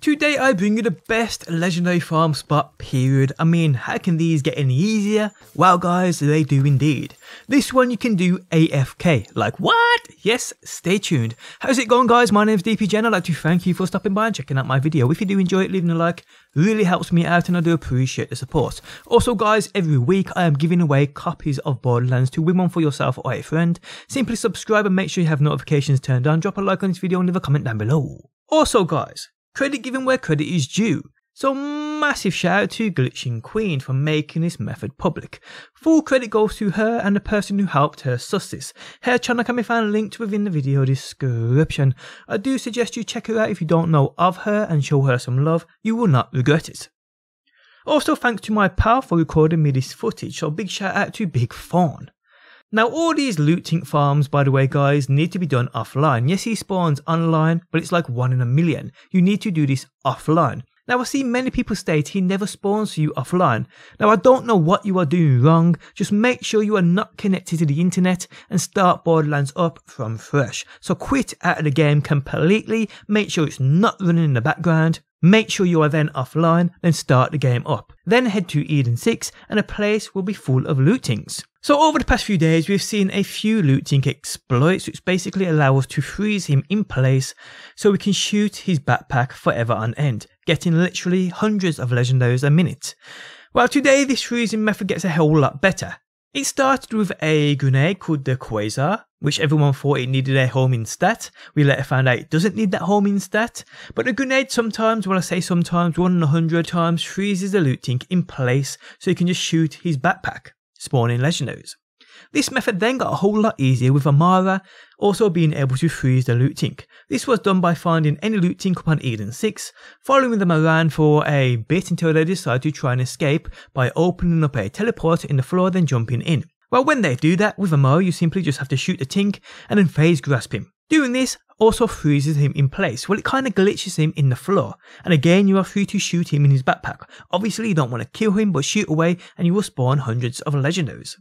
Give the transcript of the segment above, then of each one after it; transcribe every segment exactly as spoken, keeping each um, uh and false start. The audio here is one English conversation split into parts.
Today I bring you the best legendary farm spot period. I mean, how can these get any easier? Well guys, they do indeed. This one you can do A F K. Like what? Yes, stay tuned. How's it going guys? My name's D P J and I'd like to thank you for stopping by and checking out my video. If you do enjoy it, leaving a like really helps me out and I do appreciate the support. Also guys, every week I am giving away copies of Borderlands to win one for yourself or a friend. Simply subscribe and make sure you have notifications turned on. Drop a like on this video and leave a comment down below. Also guys, credit given where credit is due, so massive shout out to Glitching Queen for making this method public. Full credit goes to her and the person who helped her suss this. Her channel can be found linked within the video description. I do suggest you check her out if you don't know of her and show her some love, you will not regret it. Also thanks to my pal for recording me this footage, so big shout out to Big Fawn. Now all these looting farms, by the way guys, need to be done offline. Yes, he spawns online, but it's like one in a million. You need to do this offline. Now I see many people state he never spawns for you offline. Now I don't know what you are doing wrong, just make sure you are not connected to the internet and start Borderlands up from fresh. So quit out of the game completely, make sure it's not running in the background. Make sure you are then offline, then start the game up. Then head to Eden Six and a place will be full of lootings. So over the past few days we've seen a few looting exploits which basically allow us to freeze him in place so we can shoot his backpack forever on end, getting literally hundreds of legendaries a minute. Well today this freezing method gets a whole lot better. It started with a grenade called the Quasar, which everyone thought it needed a homing stat. We later found out it doesn't need that homing stat, but the grenade sometimes, well I say sometimes, one in a hundred times freezes the looting in place so you can just shoot his backpack, spawning legendaries. This method then got a whole lot easier with Amara also being able to freeze the looting. This was done by finding any looting up on Eden Six, following them around for a bit until they decide to try and escape by opening up a teleporter in the floor then jumping in. Well when they do that with Amara you simply just have to shoot the tink and then phase grasp him. Doing this also freezes him in place, well it kinda glitches him in the floor and again you are free to shoot him in his backpack. Obviously you don't want to kill him but shoot away and you will spawn hundreds of legendaries.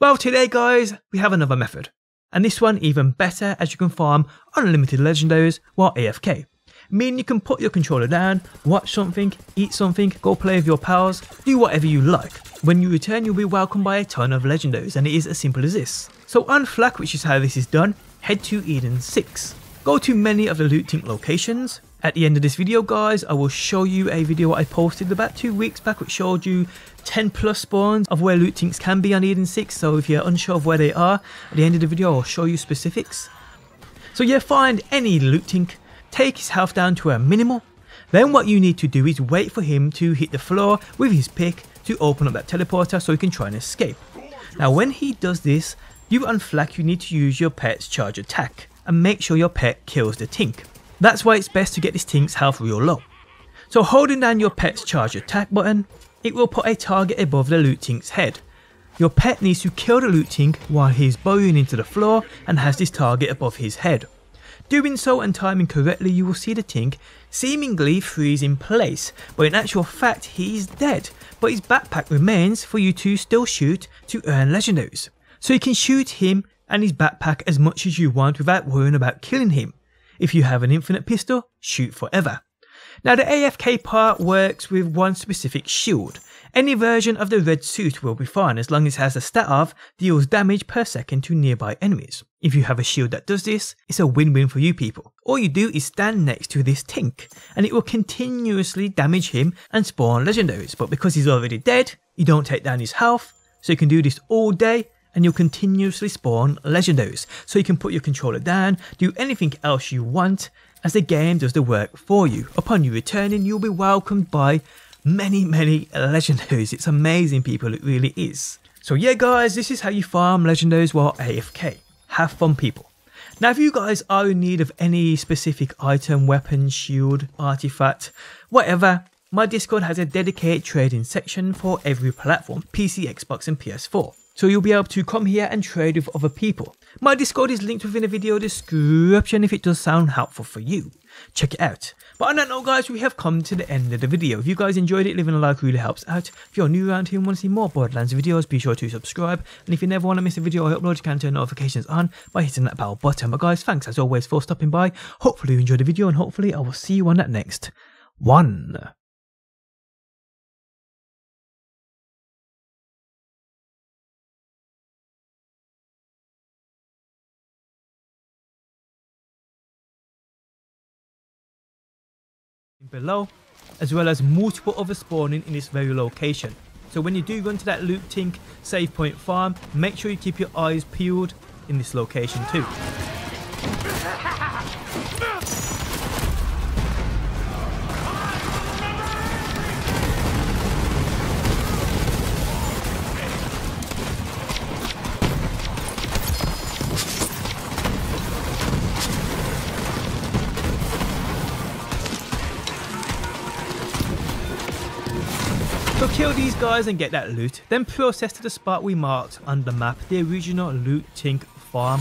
Well today guys we have another method and this one even better as you can farm unlimited legendaries while A F K, meaning you can put your controller down, watch something, eat something, go play with your pals, do whatever you like. When you return you'll be welcomed by a ton of legendaries and it is as simple as this. So on Flak, which is how this is done, head to Eden Six. Go to many of the looting locations. At the end of this video guys I will show you a video I posted about two weeks back which showed you ten plus spawns of where loot tinks can be on Eden Six, so if you're unsure of where they are, at the end of the video I'll show you specifics. So yeah, find any loot tink, take his health down to a minimal, then what you need to do is wait for him to hit the floor with his pick to open up that teleporter so he can try and escape. Now when he does this, you on Flak you need to use your pet's charge attack and make sure your pet kills the tink. That's why it's best to get this tink's health real low. So holding down your pet's charge attack button, it will put a target above the loot tink's head. Your pet needs to kill the loot tink while he's burrowing into the floor and has this target above his head. Doing so and timing correctly you will see the tink seemingly freeze in place, but in actual fact he's dead, but his backpack remains for you to still shoot to earn legendaries. So you can shoot him and his backpack as much as you want without worrying about killing him. If you have an infinite pistol, shoot forever. Now the A F K part works with one specific shield. Any version of the red suit will be fine as long as it has a stat of deals damage per second to nearby enemies. If you have a shield that does this, it's a win-win for you people. All you do is stand next to this tink and it will continuously damage him and spawn legendaries, but because he's already dead, you don't take down his health, so you can do this all day and you'll continuously spawn legendaries. So you can put your controller down, do anything else you want as the game does the work for you. Upon you returning you'll be welcomed by many many legendaries. It's amazing people, it really is. So yeah guys, this is how you farm legendaries while A F K. Have fun people. Now if you guys are in need of any specific item, weapon, shield, artifact, whatever, my Discord has a dedicated trading section for every platform, P C, Xbox and P S four. So you'll be able to come here and trade with other people. My Discord is linked within the video description if it does sound helpful for you. Check it out. But on that note guys, we have come to the end of the video. If you guys enjoyed it, leaving a like really helps out. If you're new around here and want to see more Borderlands videos, be sure to subscribe. And if you never want to miss a video I upload, you can turn notifications on by hitting that bell button. But guys, thanks as always for stopping by. Hopefully you enjoyed the video and hopefully I will see you on that next one. Below, as well as multiple others spawning in this very location. So when you do run to that Loot Tink save point farm, make sure you keep your eyes peeled in this location too. Kill these guys and get that loot, then process to the spot we marked on the map, the original Loot Tink farm.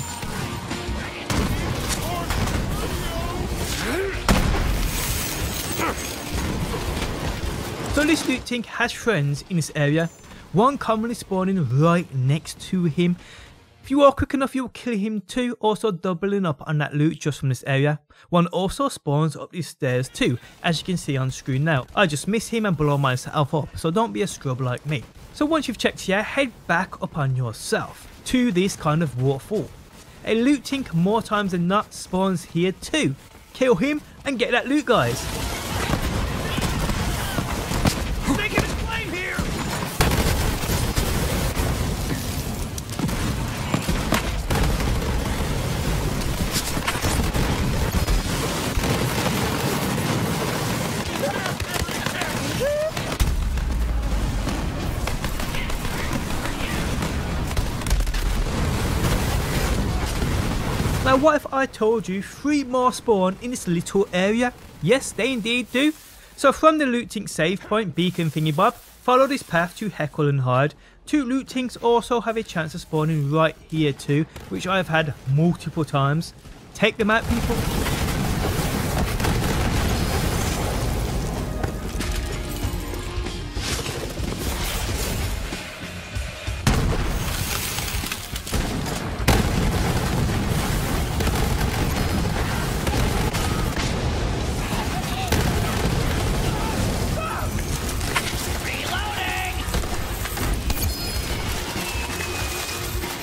So this Loot Tink has friends in this area, one commonly spawning right next to him. If you are quick enough, you'll kill him too, also doubling up on that loot just from this area. One also spawns up these stairs too, as you can see on screen now. I just miss him and blow myself up, so don't be a scrub like me. So once you've checked here, head back up on yourself to this kind of waterfall. A Loot Tink more times than not spawns here too. Kill him and get that loot, guys. Now what if I told you three more spawn in this little area? Yes, they indeed do. So from the Loot Tink save point beacon thingy bob, follow this path to Heckle and Hyde. Two Loot Tinks also have a chance of spawning right here too, which I have had multiple times. Take them out, people.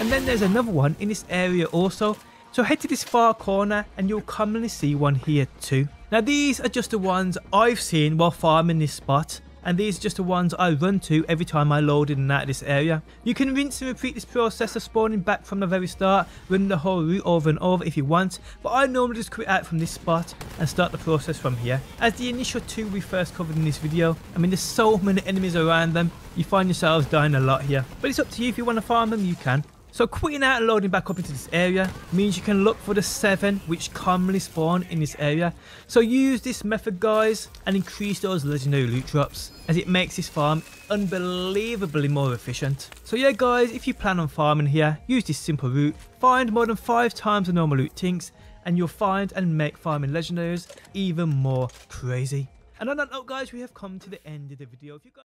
And then there's another one in this area also, so head to this far corner and you'll commonly see one here too. Now these are just the ones I've seen while farming this spot, and these are just the ones I run to every time I load in and out of this area. You can rinse and repeat this process of spawning back from the very start, run the whole route over and over if you want, but I normally just quit out from this spot and start the process from here. As the initial two we first covered in this video, I mean there's so many enemies around them, you find yourselves dying a lot here. But it's up to you, if you want to farm them you can. So quitting out and loading back up into this area means you can look for the seven which commonly spawn in this area. So use this method, guys, and increase those legendary loot drops, as it makes this farm unbelievably more efficient. So yeah guys, if you plan on farming here, use this simple route, find more than five times the normal Loot Tinks, and you'll find and make farming legendaries even more crazy. And on that note guys, we have come to the end of the video. If you guys